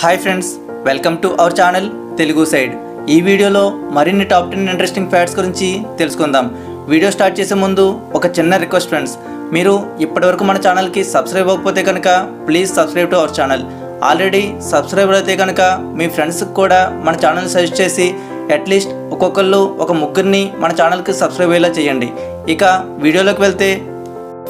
Hi friends welcome to our channel Telugu side. ई वीडियोलो मरिन्नि टॉप 10 इंटरेस्टिंग फैक्ट्स गुरिंची तेलुसुकुंदाम। वीडियो स्टार्ट चेसे मुंदु ओक चिन्न रिक्वेस्ट फ्रेंड्स, मीरू इप्पटिवरकु मन चैनल की सब्सक्राइब अवकपोते गनुक please subscribe to our channel. Already subscriber अयिते गनुक मी फ्रेंड्स की कूडा मन चैनल सजेस्ट चेसी अट्लीस्ट ओक्कोक्कल्लु ओक मुग्गुर्नि मन चैनल की सब्सक्राइब अय्येला चेयंडी। इक वीडियोलोकी वेल्ते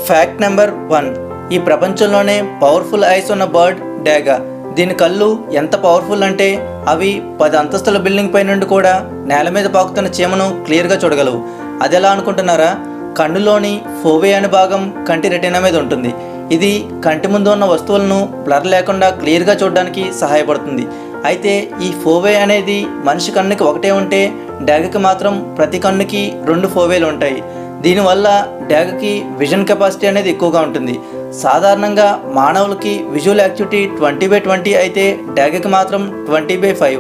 फैक्ट नंबर 1, ई प्रपंचंलोने पवर्फुल ऐस उन्न बर्ड डेगा। దీని కళ్ళు ఎంత పవర్ఫుల్ అంటే అవి 10 అంతస్తుల బిల్డింగ్ పై నుండి కూడా నేల మీద పాకుతున్న చీమను క్లియర్ గా చూడగలవు। అది ఎలా అనుకుంటున్నారా? కన్నులోని ఫోవే అనే భాగం కంటి రెటీనా మీద ఉంటుంది। ఇది కంటి ముందు ఉన్న వస్తువులను బ్లర్ లేకుండా క్లియర్ గా చూడడానికి సహాయపడుతుంది। అయితే ఈ ఫోవే అనేది మనిషి కన్నుకి ఒకటే ఉంటే డాగకి మాత్రం ప్రతి కన్నుకి 2 ఫోవేలు ఉంటాయి। దీనివల్ల డాగకి విజన్ కెపాసిటీ అనేది ఎక్కువగా ఉంటుంది। సాధారణంగా మానవులకి విజువల్ యాక్టివిటీ 20/20 అయితే డాగకి మాత్రం 20/5,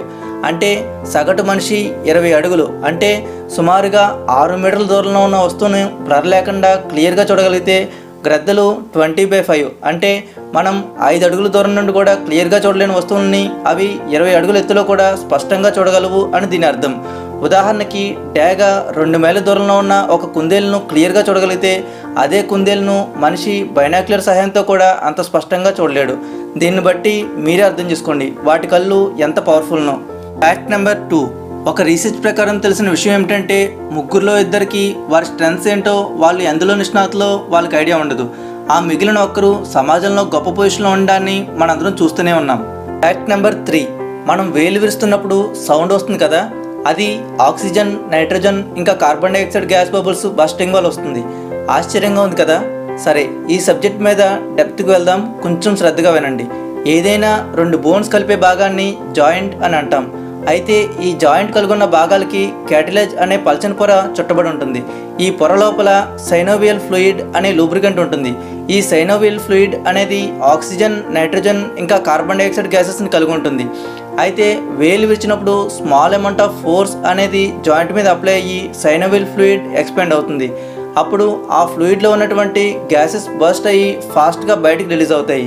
అంటే సగటు మనిషి 20 అడుగులు అంటే సుమారుగా 6 మీటర్ల దూరంలో ఉన్న వస్తువును బ్లర్ లేకుండా క్లియర్ గా చూడగలిగితే గ్రద్దలు 20/5 అంటే మనం 5 అడుగుల దూరం నుండి కూడా క్లియర్ గా చూడలేని వస్తువుల్ని అవి 20 అడుగుల ఎత్తులో కూడా స్పష్టంగా చూడగలవు అని దీని అర్థం। ఉదాహరణకి డేగ 2 మైళ్ళ దూరంలో ఉన్న ఒక కుందేలును క్లియర్ గా చూడగలిగితే అదే కుందేలును మనిషి బైనాక్యులర్ సహాయంతో కూడా అంత స్పష్టంగా చూడలేడు। దీన్ని బట్టి మీరే అర్థం చేసుకోండి వాటి కళ్ళు ఎంత పవర్ఫుల్నో। ఫ్యాక్ట్ నెంబర్ 2, ఒక రీసెర్చ్ ప్రకారం తెలిసిన విషయం ఏమిటంటే ముగ్గురులో ఇద్దరికి వారి స్ట్రెంగ్స్ ఏంటో వాళ్ళు ఎందులో నిష్ణాతులో వాళ్ళకి ఐడియా ఉండదు। ఆ మిగిలిన ఒక్కరు సమాజంలో గొప్ప పొజిషన్లో ఉండడాన్ని మనందరం చూస్తూనే ఉన్నాం। ఫ్యాక్ట్ నెంబర్ 3, మనం వేలు విరుస్తున్నప్పుడు సౌండ్ వస్తుంది కదా, అది ఆక్సిజన్, నైట్రోజన్ ఇంకా carbon dioxide gas bubbles bursting వల్ల వస్తుంది। ఆశ్చర్యంగా ఉంది కదా? సరే, ఈ సబ్జెక్ట్ మీద డెప్త్కి వెళ్దాం, కొంచెం శ్రద్ధగా వినండి। ఏదైనా 2 బోన్స్ కలిపే భాగాన్ని జాయింట్ అని అంటాం। అయితే ఈ జాయింట్ కలుగున్న భాగాలకి క్యాటిలేజ్ అనే పల్చని పొర చుట్టబడి ఉంటుంది। ఈ పొర లోపల సైనోవియల్ ఫ్లూయిడ్ అనే లూబ్రికెంట్ ఉంటుంది। ఈ సైనోవియల్ ఫ్లూయిడ్ అనేది ఆక్సిజన్, నైట్రోజన్ ఇంకా కార్బన్ డైఆక్సైడ్ గ్యాసెస్ని కలిగి ఉంటుంది। అయితే వేలు విరిచినప్పుడు స్మాల్ అమౌంట్ ఆఫ్ ఫోర్స్ అనేది జాయింట్ మీద అప్లై అయ్యి సైనోవియల్ ఫ్లూయిడ్ ఎక్స్పాండ్ అవుతుంది। అప్పుడు ఆ ఫ్లూయిడ్లో ఉన్నటువంటి గ్యాసెస్ బస్ట్ అయ్యి ఫాస్ట్గా బయటకు రిలీజ్ అవుతాయి।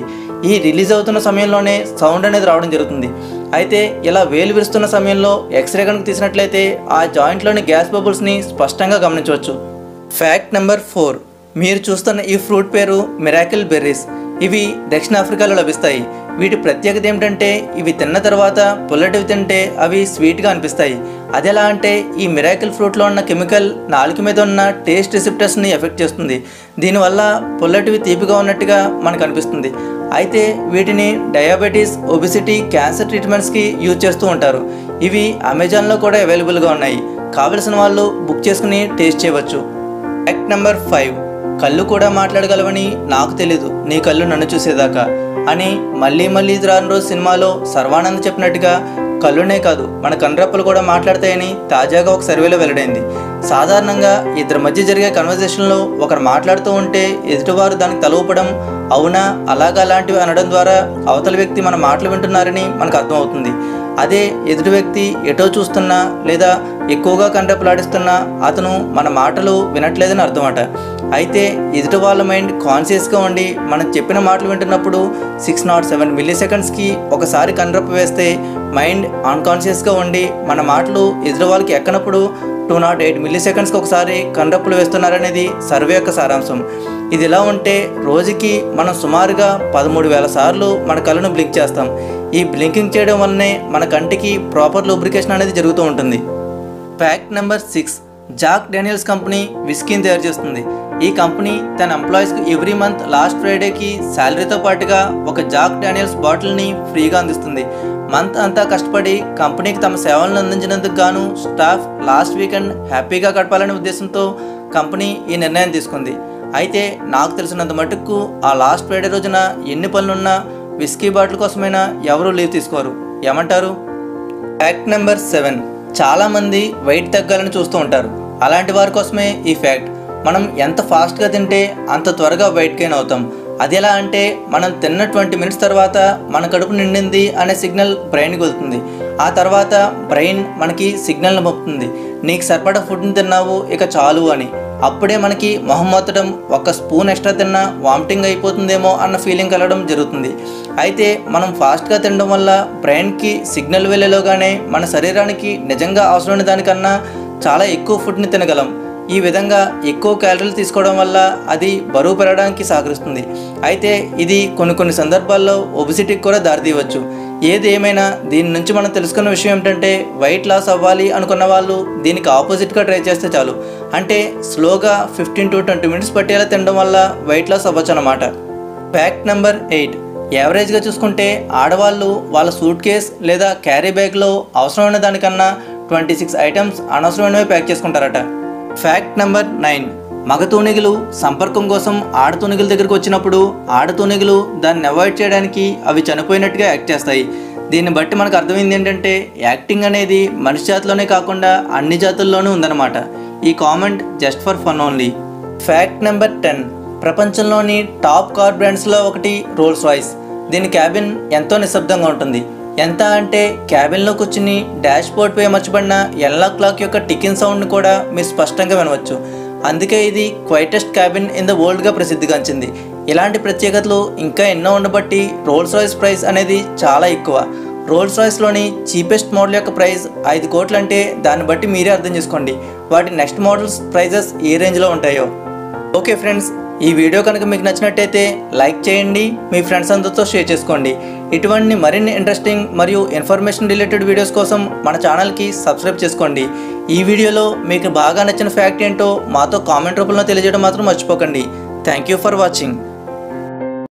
ఈ రిలీజ్ అవుతున్న సమయంలోనే సౌండ్ అనేది రావడం జరుగుతుంది। అయితే ఇలా వేలు విరుస్తున్న సమయంలో ఎక్స్రే కనుక తీసినట్లయితే ఆ జాయింట్లోని గ్యాస్ బబుల్స్ని స్పష్టంగా గమనించవచ్చు। ఫ్యాక్ట్ నెంబర్ 4, మీరు చూస్తున్న ఈ ఫ్రూట్ పేరు మిరాకిల్ బెర్రీస్। ఇవి దక్షిణాఫ్రికాలో లభిస్తాయి। వీటి ప్రత్యేకత ఏమిటంటే ఇవి తిన్న తర్వాత పుల్లటివి తింటే అవి స్వీట్గా అనిపిస్తాయి। అదెలా అంటే ఈ మిరాకిల్ ఫ్రూట్లో ఉన్న కెమికల్ నాలుక మీద ఉన్న టేస్ట్ రిసెప్టర్స్ని ఎఫెక్ట్ చేస్తుంది। దీనివల్ల పుల్లటివి తీపిగా ఉన్నట్టుగా మనకు అనిపిస్తుంది। అయితే వీటిని డయాబెటీస్, ఒబిసిటీ, క్యాన్సర్ ట్రీట్మెంట్స్కి యూజ్ చేస్తూ ఉంటారు। ఇవి అమెజాన్లో కూడా అవైలబుల్గా ఉన్నాయి, కావలసిన వాళ్ళు బుక్ చేసుకుని టేస్ట్ చేయవచ్చు। ఫ్యాక్ట్ నెంబర్ 5, కళ్ళు కూడా మాట్లాడగలవని నాకు తెలీదు నీ కళ్ళు నన్ను చూసేదాకా అని మళ్ళీ మళ్ళీ రాను రోజు సినిమాలో సర్వానంద్ చెప్పినట్టుగా కళ్ళునే కాదు మన కనురెప్పలు కూడా మాట్లాడతాయని తాజాగా ఒక సర్వేలో వెల్లడైంది। సాధారణంగా ఇద్దరి మధ్య జరిగే కన్వర్జేషన్లో ఒకరు మాట్లాడుతూ ఉంటే ఎదుటివారు దానికి తల ఊపడం, అవునా, అలాగా అలాంటివి అనడం ద్వారా అవతల వ్యక్తి మన మాటలు వింటున్నారని మనకు అర్థమవుతుంది। అదే ఎదుటి వ్యక్తి ఎటో చూస్తున్నా లేదా ఎక్కువగా కనురెప్పలాడిస్తున్నా అతను మన మాటలు వినట్లేదని అర్థమట। అయితే ఎదుటి వాళ్ళ మైండ్ కాన్షియస్గా ఉండి మనం చెప్పిన మాటలు వింటున్నప్పుడు 607 మిల్లీ సెకండ్స్కి ఒకసారి కనురెప్ప వేస్తే మైండ్ అన్కాన్షియస్గా ఉండి మన మాటలు ఎదుటి వాళ్ళకి ఎక్కనప్పుడు 208 మిల్లీ సెకండ్స్కి ఒకసారి కనురెప్పలు వేస్తున్నారనేది సర్వే యొక్క సారాంశం। ఇది ఇలా ఉంటే రోజుకి మనం సుమారుగా 13,000 సార్లు మన కళ్ళను బ్లింక్ చేస్తాం। ఈ బ్లింకింగ్ చేయడం వల్లనే మన కంటికి ప్రాపర్ లూబ్రికేషన్ అనేది జరుగుతూ ఉంటుంది। Fact number 6, Jack Daniels company విస్కీని తయారు చేస్తుంది। ఈ కంపెనీ తన ఎంప్లాయీస్కి ఎవ్రీ మంత్ లాస్ట్ ఫ్రైడేకి శాలరీతో పాటుగా ఒక జాక్ డానియల్స్ బాటిల్ని ఫ్రీగా అందిస్తుంది। మంత్ అంతా కష్టపడి కంపెనీకి తమ సేవలను అందించినందుకు గాను స్టాఫ్ లాస్ట్ వీకెండ్ హ్యాపీగా గడపాలనే ఉద్దేశంతో కంపెనీ ఈ నిర్ణయం తీసుకుంది। అయితే నాకు తెలిసినంత మటుకు ఆ లాస్ట్ ఫ్రైడే రోజున ఎన్ని పనులున్నా విస్కీ బాటిల్ కోసమైనా ఎవరూ లీవ్ తీసుకోరు, ఏమంటారు? ఫ్యాక్ట్ నెంబర్ 7, చాలామంది వెయిట్ తగ్గాలని చూస్తూ ఉంటారు, అలాంటి వారి కోసమే ఈ ఫ్యాక్ట్। మనం ఎంత ఫాస్ట్గా తింటే అంత త్వరగా వెయిట్ గెయిన్ అవుతాం। అది ఎలా అంటే మనం తిన్న 20 మినిట్స్ తర్వాత మన కడుపు నిండింది అనే సిగ్నల్ బ్రెయిన్కి వెళ్తుంది। ఆ తర్వాత బ్రెయిన్ మనకి సిగ్నల్ని పంపుతుంది నీకు సరిపడా ఫుడ్ని తిన్నావు ఇక చాలు అని। అప్పుడే మనకి మొహం మొత్తడం ఒక స్పూన్ ఎక్స్ట్రా తిన్నా వామిటింగ్ అయిపోతుందేమో అన్న ఫీలింగ్ కలగడం జరుగుతుంది. అయితే మనం ఫాస్ట్గా తినడం వల్ల బ్రెయిన్కి సిగ్నల్ వెళ్ళేలోగానే మన శరీరానికి నిజంగా అవసరమైన దానికన్నా చాలా ఎక్కువ ఫుడ్ని తినగలం. ఈ విధంగా ఎక్కువ క్యాలరీలు తీసుకోవడం వల్ల అది బరువు పెరగడానికి సహకరిస్తుంది. అయితే ఇది కొన్ని సందర్భాల్లో ఒబెసిటీకి కూడా దారితీయవచ్చు. ఏది ఏమైనా దీని నుంచి మనం తెలుసుకున్న విషయం ఏంటంటే, వెయిట్ లాస్ అవ్వాలి అనుకున్న వాళ్ళు దీనికి ఆపోజిట్గా ట్రై చేస్తే చాలు. అంటే స్లోగా 15 to 20 minutes పట్టేలా తినడం వల్ల వెయిట్ లాస్ అవ్వచ్చు అన్నమాట. ఫ్యాక్ట్ నెంబర్ 8, యావరేజ్గా చూసుకుంటే ఆడవాళ్ళు వాళ్ళ సూట్ కేస్ లేదా క్యారీ బ్యాగ్లో అవసరమైన దానికన్నా 26 items అనవసరమైనవి ప్యాక్ చేసుకుంటారట. ఫ్యాక్ట్ నెంబర్ 9, మగ తూనిగులు సంపర్కం కోసం ఆడతూనిగుల దగ్గరకు వచ్చినప్పుడు ఆడతూనిగులు దాన్ని అవాయిడ్ చేయడానికి అవి చనిపోయినట్టుగా యాక్ట్ చేస్తాయి. దీన్ని బట్టి మనకు అర్థమైంది ఏంటంటే, యాక్టింగ్ అనేది మనిషి జాతిలోనే కాకుండా అన్ని జాతుల్లోనూ ఉందన్నమాట. ఈ comment just for fun only. Fact number 10, ప్రపంచంలోని టాప్ కార్ బ్రాండ్స్లో ఒకటి రోల్స్ రాయిస్. దీని క్యాబిన్ ఎంతో నిశ్శబ్దంగా ఉంటుంది. ఎంత అంటే క్యాబిన్లో కూర్చుని డాష్ బోర్డ్ పై అమర్చబడిన ఎల్లా క్లాక్ యొక్క టికింగ్ సౌండ్ని కూడా మీరు స్పష్టంగా వినవచ్చు. అందుకే ఇది క్వైటెస్ట్ క్యాబిన్ ఇన్ ద వరల్డ్గా ప్రసిద్ధిగాంచింది. ఇలాంటి ప్రత్యేకతలు ఇంకా ఎన్నో ఉండబట్టి రోల్స్ రాయిస్ ప్రైస్ అనేది చాలా ఎక్కువ. రోల్స్ రాయిస్లోని చీపెస్ట్ మోడల్ యొక్క ప్రైస్ 5 కోట్లు అంటే దాన్ని బట్టి మీరే అర్థం చేసుకోండి వాటి నెక్స్ట్ మోడల్స్ ప్రైజెస్ ఏ రేంజ్లో ఉంటాయో. ఓకే ఫ్రెండ్స్, ఈ వీడియో కనుక మీకు నచ్చినట్టయితే లైక్ చేయండి, మీ ఫ్రెండ్స్ అందరితో షేర్ చేసుకోండి. ఇటువంటి మరిన్ని ఇంట్రెస్టింగ్ మరియు ఇన్ఫర్మేషన్ రిలేటెడ్ వీడియోస్ కోసం మన ఛానల్కి సబ్స్క్రైబ్ చేసుకోండి. ఈ వీడియోలో మీకు బాగా నచ్చిన ఫ్యాక్ట్ ఏంటో మాతో కామెంట్ రూపంలో తెలియజేయడం మాత్రం మర్చిపోకండి. Thank you for watching.